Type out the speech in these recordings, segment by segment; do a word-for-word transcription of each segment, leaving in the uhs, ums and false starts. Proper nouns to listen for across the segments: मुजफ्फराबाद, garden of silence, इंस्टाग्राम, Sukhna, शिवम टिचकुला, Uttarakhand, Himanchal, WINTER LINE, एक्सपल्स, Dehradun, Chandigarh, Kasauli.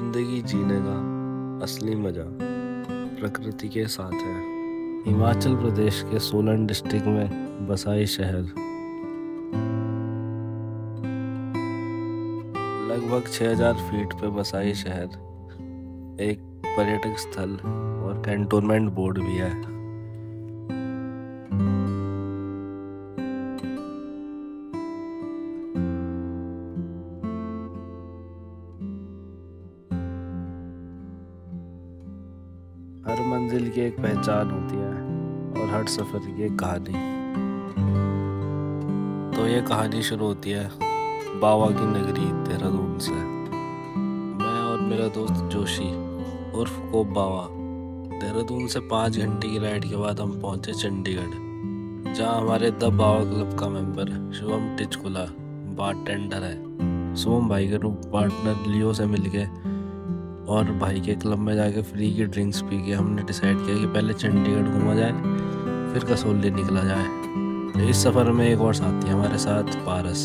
जिंदगी जीने का असली मज़ा प्रकृति के साथ है। हिमाचल प्रदेश के सोलन डिस्ट्रिक्ट में बसा ये शहर लगभग छह हज़ार फीट पे बसा ये शहर एक पर्यटक स्थल और कैंटोनमेंट बोर्ड भी है। हर मंजिल की एक पहचान होती है और हर सफ़र की एक कहानी। तो ये कहानी शुरू होती है बाबा की नगरी देहरादून से। मैं और मेरा दोस्त जोशी उर्फ को बाबा देहरादून से पाँच घंटे की राइड के बाद हम पहुंचे चंडीगढ़, जहां हमारे द बाबा क्लब का मेंबर शिवम टिचकुला बार टेंडर है। शिवम भाई के रूप पार्टनर लियो से मिल के और भाई के क्लब में जाके फ्री की ड्रिंक्स पी के हमने डिसाइड किया कि पहले चंडीगढ़ घूमा जाए फिर कसौली निकला जाए। इस सफ़र में एक और साथी हमारे साथ पारस,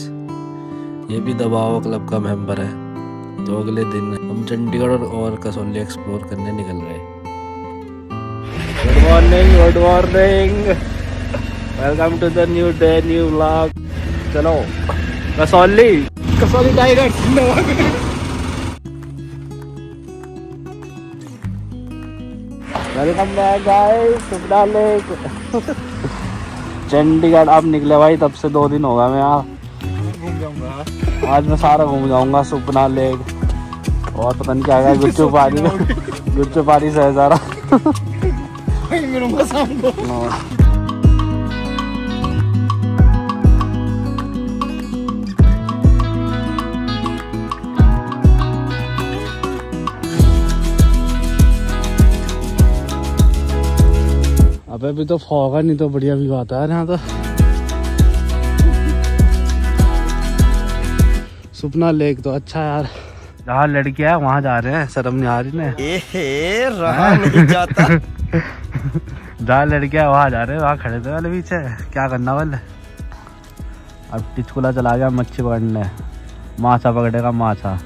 ये भी दबाव क्लब का मेंबर है। तो अगले दिन हम चंडीगढ़ और कसौली एक्सप्लोर करने निकल गए। Good morning, good morning, welcome to the new day new vlog. चलो Kasauli, Kasauli tiger. Welcome back guys, Sukhna lake Chandigarh. अब निकले भाई, तब से दो दिन होगा मैं यहाँ घूम जाऊँगा। आज मैं सारा घूम जाऊँगा, सुखना लेक और पता नहीं क्या क्या, गुच्चू पारी गुच्चू पारी से है सारा। अबे भी तो होगा नहीं तो बढ़िया भी बात है। यहाँ तो सुखना लेक तो अच्छा यार, जहाँ लड़के है वहाँ जा रहे हैं, शर्म नहीं आ रही ना। एहे रहा नहीं जाता। जहाँ लड़के है वहाँ जा रहे हैं, वहाँ खड़े थे वाले पीछे, क्या करना वाले। अब टिचकुला चला गया मच्छी पकड़ने, माछा पकड़ेगा माछा।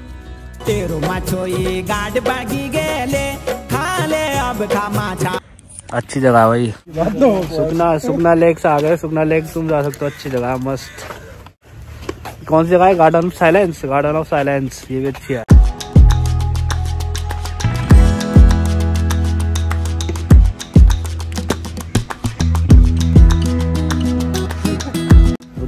तेरो माछो ये गाड़ बागी गेले, खाले अब खा माछा। अच्छी जगह भाई, सुखना सुखना लेक से आ गए। सुखना लेक तुम जा सकते हो, अच्छी जगह मस्त। कौन सी जगह है? Garden of silence, garden of silence, ये भी अच्छी है।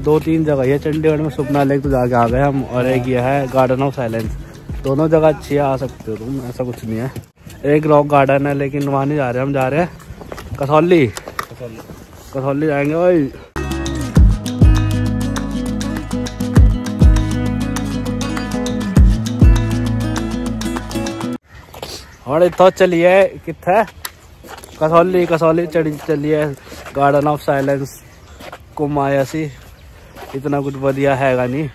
दो तीन जगह है चंडीगढ़ में, सुखना लेक तो जाके आ गए हम, और एक ये है गार्डन ऑफ साइलेंस। दोनों जगह अच्छी है, आ सकते हो तुम, ऐसा कुछ नहीं है। एक रॉक गार्डन है लेकिन वहाँ नहीं जा रहे हम, जा रहे हैं कसौली। कसौली कसौली जाएंगे भाई। और इतो चलिए कितने कसौली कसौली चढ़ी चलिए गार्डन ऑफ साइलेंस घूम आया सी, इतना कुछ बढ़िया हैगा नहीं।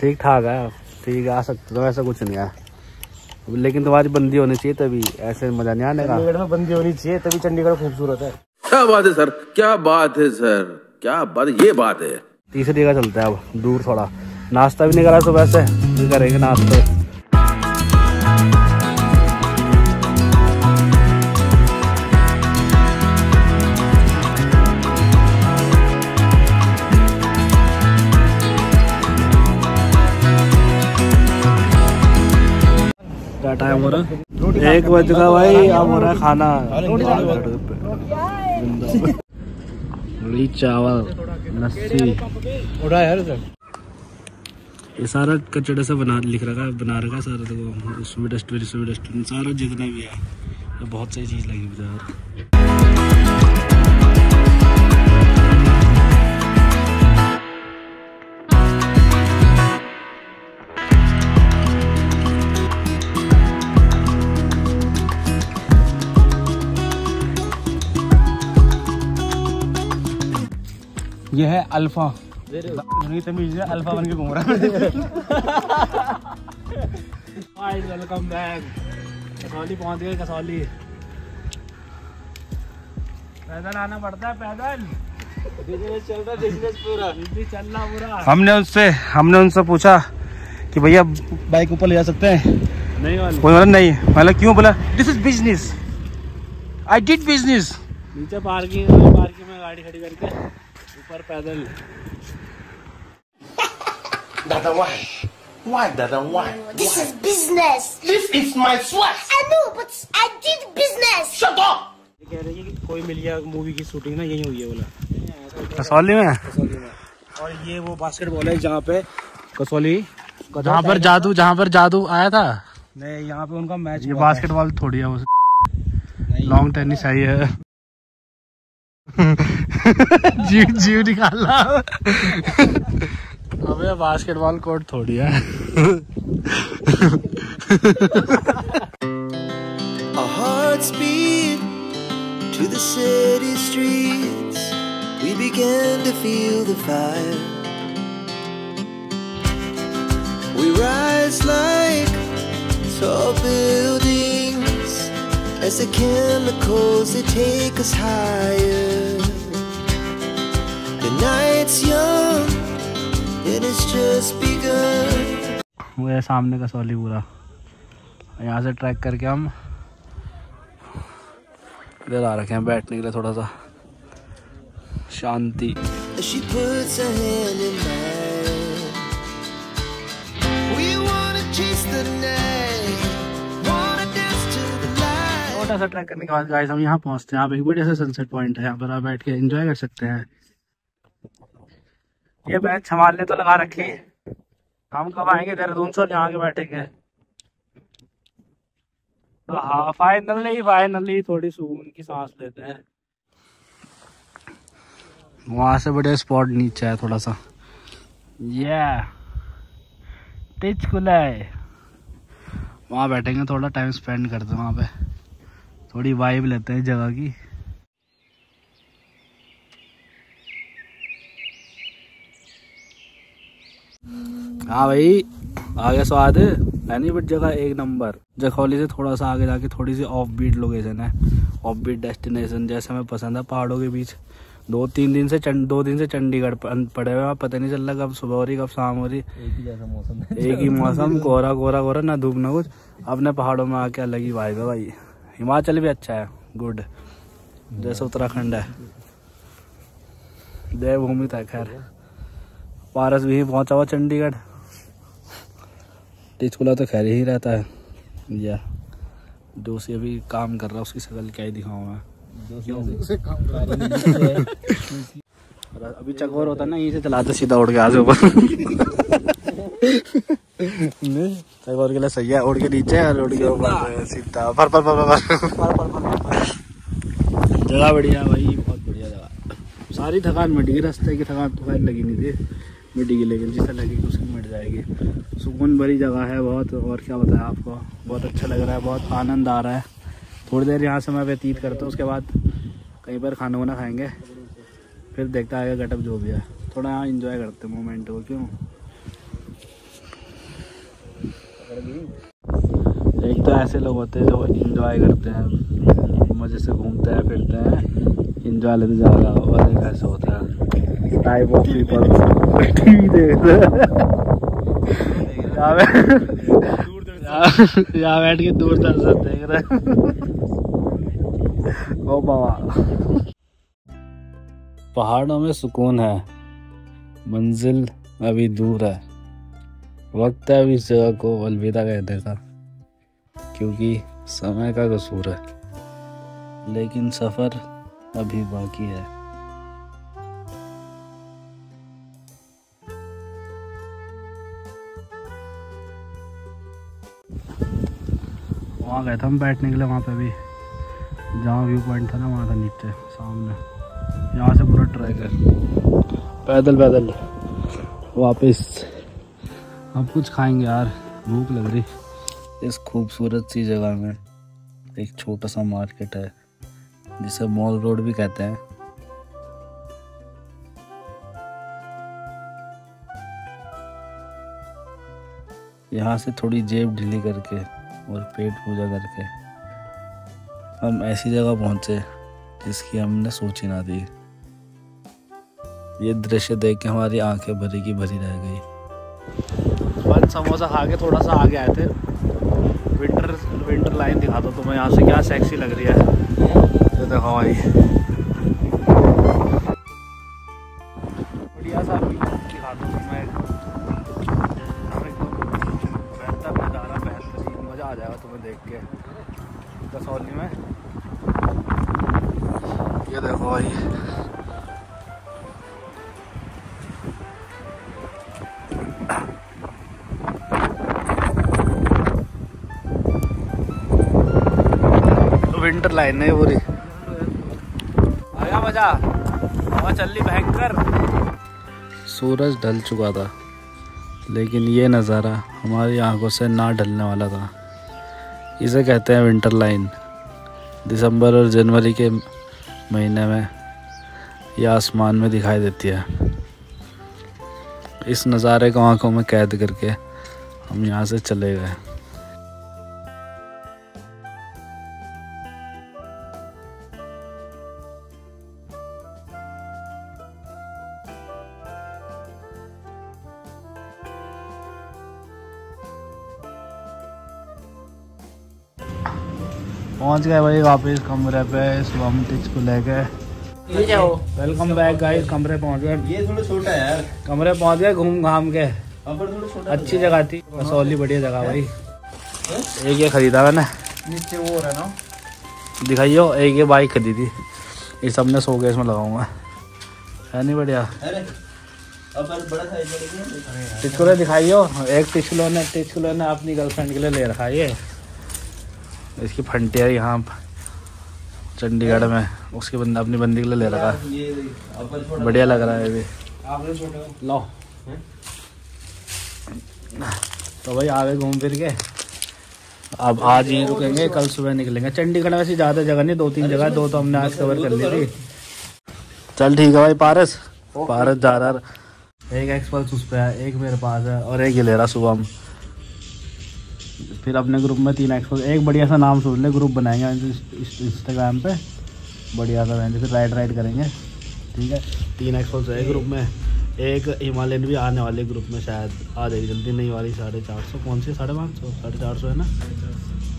ठीक ठाक है, ठीक है, आ सकते हो, ऐसा कुछ नहीं है। लेकिन तुम्हारी बंदी होनी चाहिए तभी ऐसे मजा नहीं आने का। चंडीगढ़ में बंदी होनी चाहिए तभी चंडीगढ़ खूबसूरत है। क्या बात है सर, क्या बात है सर, क्या बात, ये बात है। तीसरी का चलता है अब, दूर थोड़ा। नाश्ता भी नहीं करा सुबह से, फिर करेंगे नाश्ता। टाइम हो रहा है एक बज का भाई, अब हो रहा है खाना। चावल, लस्सी, ये सारा कचड़े से बना लिख रखा है, बना रखा है सारा। देखो उसमें डस्टबिन, इसमें डस्टबिन, सारा जितना भी है। तो बहुत सही चीज लगी मुझे। ये है अल्फा, तमीज है, अल्फा बन के घूम रहा है। वेलकम बैक, कसौली पहुंच गए। कसौली पैदल आना पड़ता है, पैदल बिजनेस चल रहा, बिजनेस पूरा चलना पूरा। हमने उनसे हमने उनसे पूछा कि भैया बाइक ऊपर ले जा सकते हैं, नहीं वाले नहीं वाला क्यों बोला, this is business, I did business. नीचे पार्किंग पार्किंग में गाड़ी खड़ी करके ऊपर पैदल। दादा वाह Why, Dada? Why? This Why? is business. This is my sweat. I know, but I did business. Shut up. कह रही है कि कोई मिल गया, मूवी की शूटिंग ना यही हुई है बोला। कसौली में? कसौली में। और ये वो बास्केटबॉल है जहाँ पे कसौली, जहाँ पर जादू, जहाँ पर जादू आया था। नहीं, यहाँ पे उनका मैच। ये बास्केटबॉल थोड़ी है, वो लॉन्ग टेनिस आई है। जीव जीव निकाला। अबे बास्केटबॉल कोर्ट थोड़ी है। A heart speed to the city streets. We began to feel the fire. We rise like tall buildings as the chemicals they take us higher. The night's young. वो है सामने कसौली पूरा, यहाँ से ट्रैक करके हम इधर आ रखे हैं बैठने के लिए, थोड़ा सा शांति। छोटा सा ट्रैक करने के बाद गाइस हम यहाँ पहुँचते हैं। यहाँ पे एक बढ़िया सा सनसेट पॉइंट है, यहाँ पर आप बैठ के एंजॉय कर सकते हैं। ये बैच हमारे लिए तो लगा रखी है, हम कब आएंगे देहरादून से यहाँ के बैठेंगे। हाँ फाइनली फाइनली थोड़ी सुकून की सांस लेते हैं। वहां से बढ़िया स्पॉट नीचे है थोड़ा सा, ये टिच खुला है, वहाँ बैठेंगे, थोड़ा टाइम स्पेंड करते हैं वहाँ पे, थोड़ी वाइब लेते हैं जगह की। हाँ भाई आ गया स्वाद है नहीं, बट जगह एक नंबर। जखौली से थोड़ा सा आगे जाके थोड़ी सी ऑफ बीट लोकेशन है, ऑफ बीट डेस्टिनेशन जैसे हमें पसंद है, पहाड़ों के बीच। दो तीन दिन से चंड दो दिन से चंडीगढ़ पड़े हुए, पता नहीं चल रहा कब सुबह हो रही कब शाम हो रही। एक ही जैसा मौसम, एक ही मौसम, कोहरा कोहरा कोहरा, ना धूप ना कुछ। अपने पहाड़ों में आके अलग ही वाइब है भाई। हिमाचल भी अच्छा है, गुड, जैसे उत्तराखंड है, देवभूमि था। खैर पारस भी पहुंचा हुआ चंडीगढ़, टिच खुला तो खैर ही रहता है। या जो से अभी काम कर रहा है उसकी शक्ल क्या ही दिखाऊं मैं, अभी चकोर होता ना यहीं से चलाते सीधा उड़ के आज ऊपर। नहीं चकोर के लिए सही है, उड़ के नीचे और उड़ के ऊपर सीधा। पर पर पर जगह बढ़िया भाई, बहुत बढ़िया जगह। सारी थकान मिट गई, रास्ते की थकान तो लगी नहीं थी, मिटेगी लेकिन जिसे लगेगी उसकी मिट जाएगी। सुकून भरी जगह है बहुत, और क्या बताएं आपको, बहुत अच्छा लग रहा है, बहुत आनंद आ रहा है। थोड़ी देर यहाँ समय व्यतीत करते हैं, उसके बाद कहीं पर खाना वाना खाएंगे, फिर देखता है आगे गटअप जो भी है। थोड़ा यहाँ इंजॉय करते हैं मोमेंट को, क्यों। एक तो ऐसे लोग होते हैं जो इंजॉय करते हैं, मज़े से घूमते हैं फिरते हैं, इंजॉय लेते जा रहा है, और एक ऐसा होता है टाइप ऑफ पीपल। यहाँ बैठ के दूर दर्शन देख रहे। ओ बाबा, पहाड़ों में सुकून है, मंजिल अभी दूर है, वक्त है अभी इस जगह को अलविदा कहने का, क्योंकि समय का कसूर है, लेकिन सफर अभी बाकी है। वहाँ गए थे हम बैठने के लिए, वहाँ पे भी जहाँ व्यू पॉइंट था ना, वहाँ था नीचे सामने। यहाँ से पूरा ट्रैक है पैदल पैदल वापस। अब कुछ खाएंगे यार, भूख लग रही। इस खूबसूरत सी जगह में एक छोटा सा मार्केट है जिसे मॉल रोड भी कहते हैं। यहाँ से थोड़ी जेब ढीली करके और पेट पूजा करके हम ऐसी जगह पहुंचे जिसकी हमने सोची ना थी। ये दृश्य देख के हमारी आंखें भरी की भरी रह गई। अपन समोसा खा के थोड़ा सा आगे आए थे। विंटर विंटर लाइन दिखा दो तुम्हें यहाँ से, क्या सेक्सी लग रही है। तो देखो भाई बढ़िया सा दिखा दो तुम्हें, बेहतर नज़ारा, बेहतर मज़ा आ जाएगा तुम्हें देख के कसौली में। ये देखो भाई विंटर लाइन है पूरी। आया मजा, हवा चल रही भयंकर। सूरज ढल चुका था लेकिन ये नज़ारा हमारी आंखों से ना ढलने वाला था। इसे कहते हैं विंटर लाइन। दिसंबर और जनवरी के महीने में यह आसमान में दिखाई देती है। इस नज़ारे को आंखों में कैद करके हम यहाँ से चले गए। पहुंच गए भाई वापस कमरे पे, स्लमटिक्स को लेके। वेलकम बैक गाइस, कमरे पहुंच गए। ये थोड़ा छोटा है यार। कमरे पहुंच गए घूम घाम के, अच्छी जगह थी कसौली, बढ़िया जगह भाई। एक ये खरीदा मैंने, नीचे वो रहा ना दिखाइयो, एक ये बाइक खरीदी थी, इस सबने सो के इसमें लगाऊंगा, है नहीं बढ़िया। टिचकुले दिखाइयो, एक टिचकुलो ने टिचकुलो ने अपनी गर्लफ्रेंड के लिए ले रखा ये। इसकी फंटी है यहाँ चंडीगढ़ में, उसके बंदा अपनी बंदी के लिए ले रखा है, बढ़िया लग रहा है ये। लो तो भाई आगे घूम फिर के अब आज यहीं रुकेंगे, कल सुबह निकलेंगे। चंडीगढ़ वैसे ज़्यादा जगह नहीं, दो तीन जगह, दो तो हमने आज कवर कर ली थी। चल ठीक है भाई। पारस पारस जा रहा, एक एक्सपल्स उस पर है, एक मेरे पास है और एक ही ले रहा सुबह हम। फिर अपने ग्रुप में तीन एक्सपोज, एक बढ़िया सा नाम सोच ले, ग्रुप बनाएंगे इंस्टाग्राम पे बढ़िया सा, रहेंगे फिर राइड राइड करेंगे। ठीक है, तीन एक्सपोज है ग्रुप में, एक हिमालयन भी आने वाले ग्रुप में, शायद आ जाएगी जल्दी। नहीं वाली साढ़े चार सौ कौन सी साढ़े पाँच सौ साढ़े चार सौ है ना,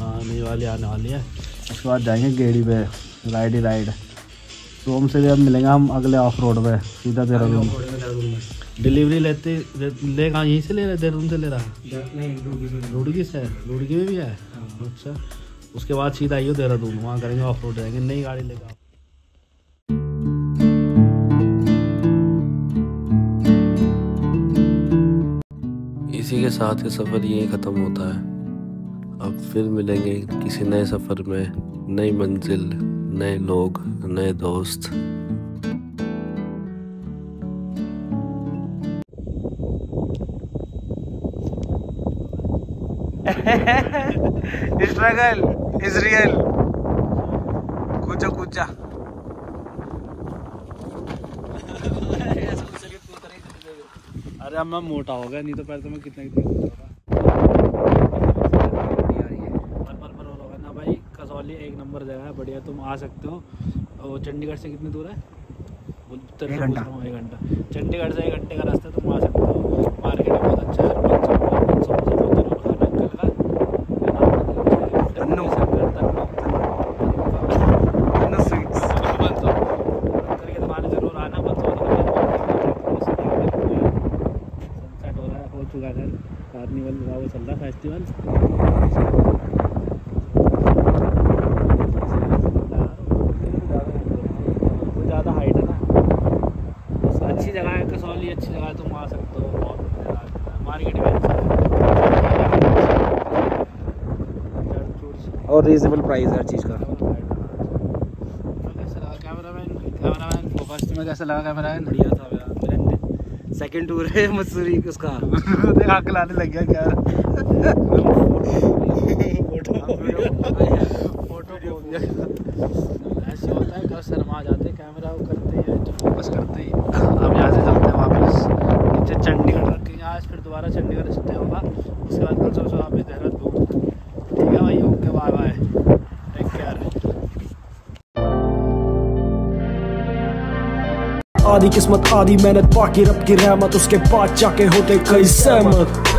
हाँ नहीं वाली आने वाली है। उसके बाद जाएंगे गेड़ी पे राइड ही राइड। सोम से भी अब मिलेंगे हम अगले ऑफ रोड पर, सीधा देहरादून। डिलीवरी लेते ले कहाँ, यहीं से ले रहे, देहरादून से ले रहा है, रुड़की से, रुड़की में भी है। अच्छा, उसके बाद सीधा आइयो देहरादून, वहाँ करेंगे ऑफ रोड, जाएंगे नई गाड़ी लेकर। इसी के साथ ये सफ़र यहीं ख़त्म होता है। अब फिर मिलेंगे किसी नए सफ़र में, नई मंजिल, नए लोग, नए दोस्त। स्ट्रगल इज रियल, कुचा कुचा। अरे अब मैं मोटा हो गया, नहीं तो पहले तो मैं कितना कितना होगा ना भाई। कसौली एक नंबर जगह है, बढ़िया, तुम आ सकते हो। और चंडीगढ़ से कितनी दूर है? एक घंटा, एक घंटा चंडीगढ़ से, एक घंटे का रास्ता, तुम आ सकते हो। मार्केट बहुत अच्छा है, और रीजनेबल प्राइस हर चीज़ का। कैसा कैसा लगा कैमरामैन? बढ़िया था यार, सेकंड टूर है मसूरी उसका। देखा खिलाने लग गया क्या फोटो। ऐसे होता है कब शर्मा जाते कैमरा वो करते हैं, फोकस करते ही। अब यहाँ से चलते हैं वापस नीचे चंडीगढ़ रखेंगे आज, फिर दोबारा चंडीगढ़ स्टे होगा, उसके बाद कल सुबह वापस देहरादून। ठीक है भाई, okay, bye bye, take care. आधी किस्मत आधी मेहनत, बाकी रब की रहमत, उसके बाद जाके होते कई सहमत।